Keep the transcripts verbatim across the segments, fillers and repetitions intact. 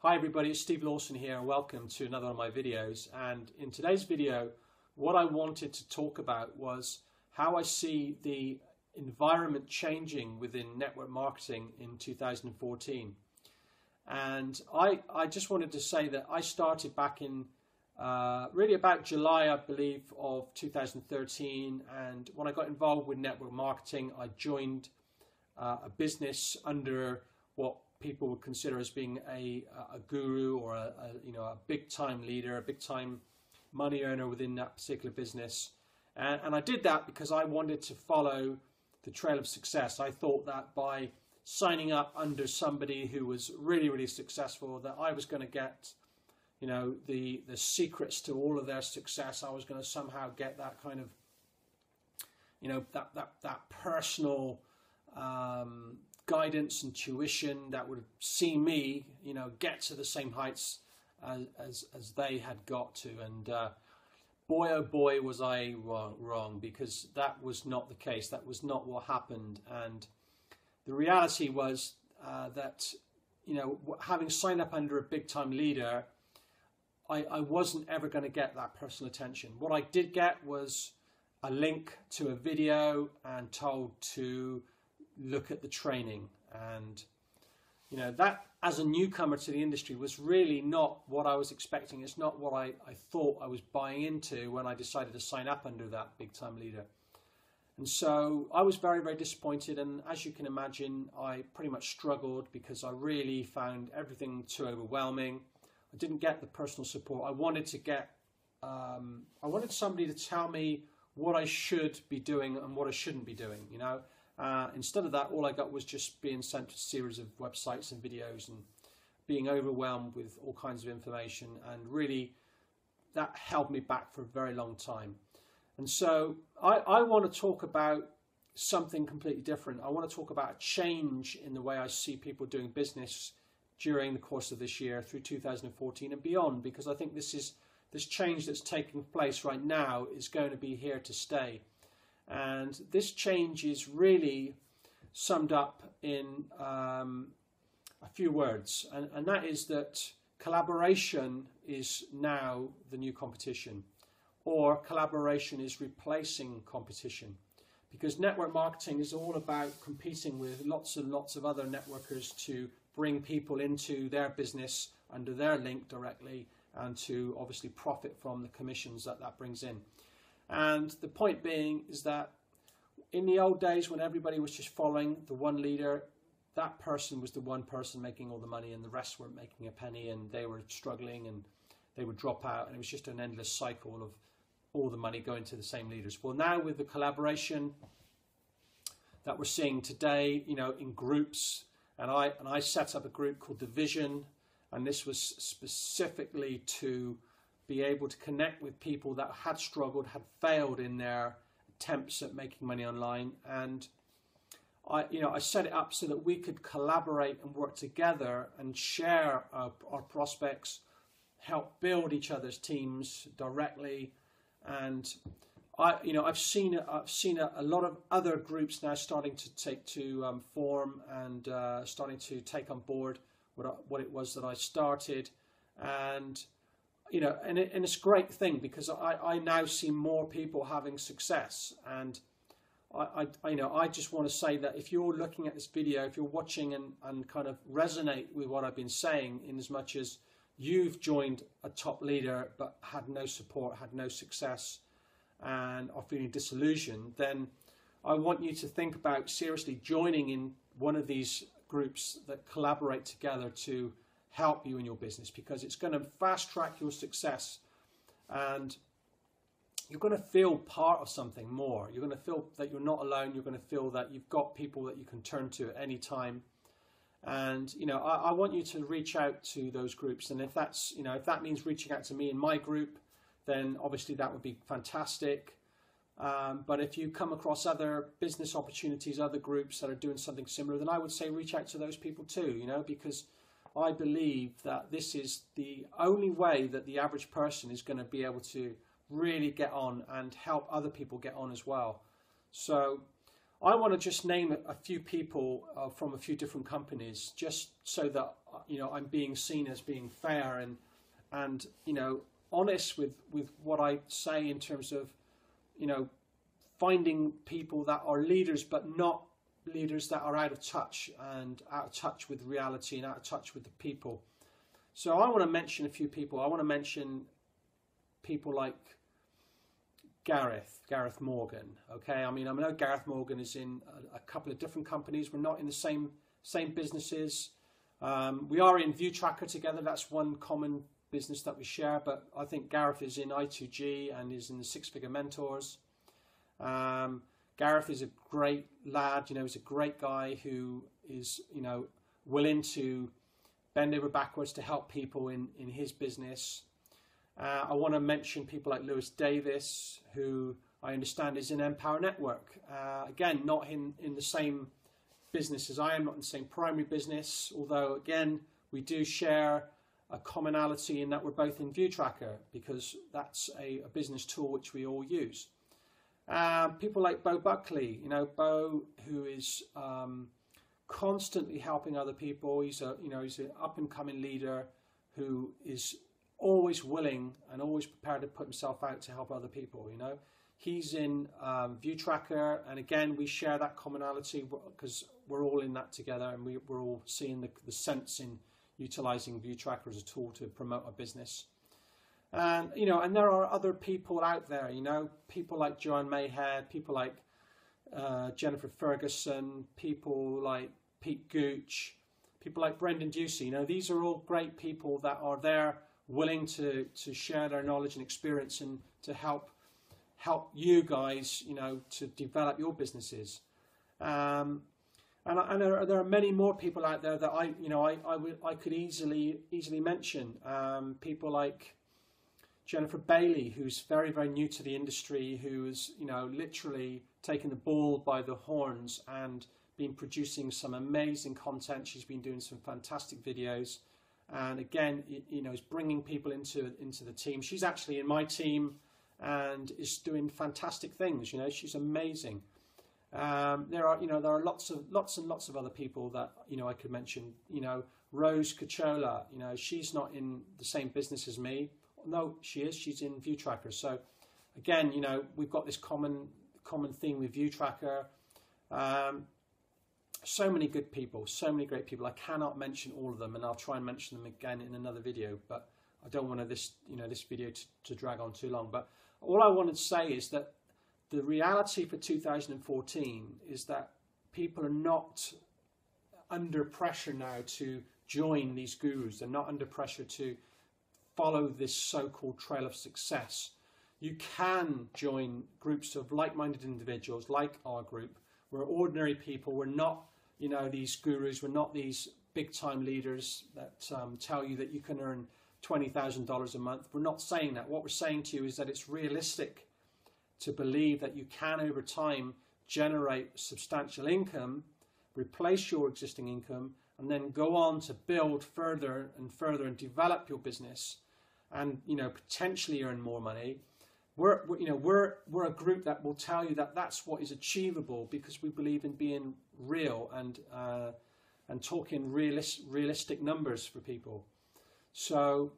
Hi everybody, it's Steve Lawson here and welcome to another of my videos. And in today's video, what I wanted to talk about was how I see the environment changing within network marketing in two thousand fourteen. And I, I just wanted to say that I started back in uh, really about July, I believe, of two thousand thirteen. And when I got involved with network marketing, I joined uh, a business under what people would consider as being a, a guru or a, a you know a big time leader, a big time money earner within that particular business. And, and I did that because I wanted to follow the trail of success. I thought that by signing up under somebody who was really, really successful, that I was going to get you know the the secrets to all of their success. I was going to somehow get that kind of you know that that that personal um, guidance and tuition that would see me, you know, get to the same heights as as, as they had got to. And uh, boy, oh boy, was I wrong, wrong, because that was not the case. That was not what happened. And the reality was uh, that, you know, having signed up under a big time leader, I, I wasn't ever going to get that personal attention. What I did get was a link to a video and told to look at the training. And you know that, as a newcomer to the industry, was really not what I was expecting. It's not what I, I thought I was buying into when I decided to sign up under that big time leader. And so I was very, very disappointed, and as you can imagine, I pretty much struggled because I really found everything too overwhelming. I didn't get the personal support I wanted to get. um, I wanted somebody to tell me what I should be doing and what I shouldn't be doing, you know. Uh, instead of that, all I got was just being sent to a series of websites and videos and being overwhelmed with all kinds of information, and really that held me back for a very long time. And so I, I want to talk about something completely different. I want to talk about a change in the way I see people doing business during the course of this year through two thousand fourteen and beyond, because I think this is this change that's taking place right now is going to be here to stay. And this change is really summed up in um, a few words, and, and that is that collaboration is now the new competition, or collaboration is replacing competition, because network marketing is all about competing with lots and lots of other networkers to bring people into their business under their link directly, and to obviously profit from the commissions that that brings in. And the point being is that in the old days, when everybody was just following the one leader, that person was the one person making all the money and the rest weren't making a penny, and they were struggling and they would drop out, and it was just an endless cycle of all the money going to the same leaders. Well, now with the collaboration that we're seeing today, you know, in groups, and I, and I set up a group called Division, and this was specifically to be able to connect with people that had struggled, had failed in their attempts at making money online. And I, you know, I set it up so that we could collaborate and work together and share our, our prospects, help build each other's teams directly. And I, you know, I've seen I've seen a, a lot of other groups now starting to take to um, form and uh, starting to take on board what I, what it was that I started. And you know, and, it, and it's a great thing, because I, I now see more people having success. And I, I, you know, I just want to say that if you're looking at this video, if you're watching and, and kind of resonate with what I've been saying, in as much as you've joined a top leader but had no support, had no success, and are feeling disillusioned, then I want you to think about seriously joining in one of these groups that collaborate together to help you in your business, because it's going to fast track your success, and you're going to feel part of something more. You're going to feel that you're not alone. You're going to feel that you've got people that you can turn to at any time. And you know, I, I want you to reach out to those groups, and if that's you know if that means reaching out to me in my group, then obviously that would be fantastic. Um, but if you come across other business opportunities, other groups that are doing something similar, then I would say reach out to those people too, you know, because I believe that this is the only way that the average person is going to be able to really get on and help other people get on as well. So I want to just name a few people uh, from a few different companies, just so that, you know, I'm being seen as being fair and and you know, honest with with what I say in terms of, you know, finding people that are leaders but not leaders that are out of touch and out of touch with reality and out of touch with the people. So I want to mention a few people. I want to mention people like Gareth, Gareth Morgan. Okay, I mean, I know Gareth Morgan is in a, a couple of different companies. We're not in the same same businesses. Um, we are in ViewTracker together. That's one common business that we share. But I think Gareth is in I two G and is in the Six Figure Mentors. Um, Gareth is a great lad. You know, he's a great guy who is, you know, willing to bend over backwards to help people in in his business. Uh, I want to mention people like Lewis Davis, who I understand is in Empower Network. Uh, again, not in, in the same business as I am, not in the same primary business, although, again, we do share a commonality in that we're both in ViewTracker, because that's a, a business tool which we all use. Uh, people like Bo Buckley, you know, Bo, who is um, constantly helping other people. He's a, you know, he's an up-and-coming leader who is always willing and always prepared to put himself out to help other people. You know, he's in um, ViewTracker, and again, we share that commonality because we're all in that together, and we, we're all seeing the, the sense in utilizing ViewTracker as a tool to promote our business. And you know, and there are other people out there. You know, people like John Mayhead, people like uh, Jennifer Ferguson, people like Pete Gooch, people like Brendan Ducey. You know, these are all great people that are there, willing to to share their knowledge and experience and to help help you guys, you know, to develop your businesses. Um, and and there are, there are many more people out there that I, you know, I I, would, I could easily easily mention. Um, people like Jennifer Bailey, who's very very new to the industry, who is, you know, literally taking the bull by the horns and been producing some amazing content. She's been doing some fantastic videos. And again, you know, is bringing people into into the team. She's actually in my team, and is doing fantastic things. You know, she's amazing. Um, there are, you know, there are lots of lots and lots of other people that, you know, I could mention. You know, Rose Cachola. You know, she's not in the same business as me. No, she is. She's in ViewTracker. So, again, you know, we've got this common common theme with ViewTracker. Um, So many good people, so many great people. I cannot mention all of them, and I'll try and mention them again in another video. But I don't want to this, you know, this video to, to drag on too long. But all I wanted to say is that the reality for two thousand fourteen is that people are not under pressure now to join these gurus. They're not under pressure to follow this so-called trail of success. You can join groups of like-minded individuals, like our group. We're ordinary people. We're not, you know, these gurus. We're not these big-time leaders that um, tell you that you can earn twenty thousand dollars a month. We're not saying that. What we're saying to you is that it's realistic to believe that you can, over time, generate substantial income, replace your existing income, and then go on to build further and further and develop your business and, you know, potentially earn more money. We're, you know, we're, we're a group that will tell you that that's what is achievable, because we believe in being real and, uh, and talking realis realistic numbers for people. So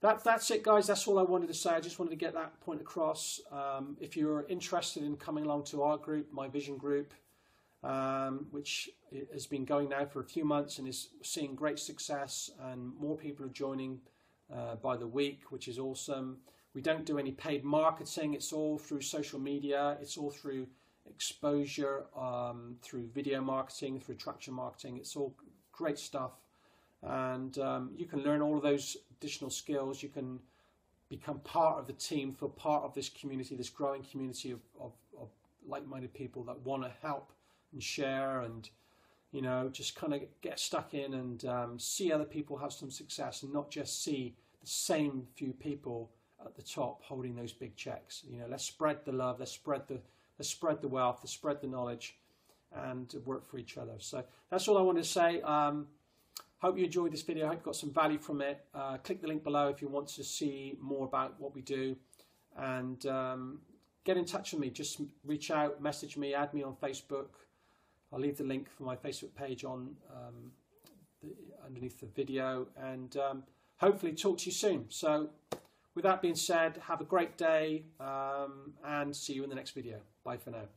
that, that's it, guys. That's all I wanted to say. I just wanted to get that point across. Um, if you're interested in coming along to our group, my vision group, um, which has been going now for a few months and is seeing great success, and more people are joining uh, by the week, which is awesome. We don't do any paid marketing. It's all through social media. It's all through exposure, um, through video marketing, through traction marketing. It's all great stuff. And um, you can learn all of those additional skills. You can become part of the team, for part of this community, this growing community of, of, of like-minded people that want to help and share and, you know, just kind of get stuck in and um, see other people have some success, and not just see the same few people at the top holding those big checks. You know, let's spread the love, let's spread the let's spread the wealth, let's spread the knowledge, and work for each other. So that's all I want to say. Um, hope you enjoyed this video. I hope you got some value from it. Uh, click the link below if you want to see more about what we do, and um, get in touch with me. Just reach out, message me, add me on Facebook. I'll leave the link for my Facebook page on um, the, underneath the video, and um, hopefully talk to you soon. So with that being said, have a great day, um, and see you in the next video. Bye for now.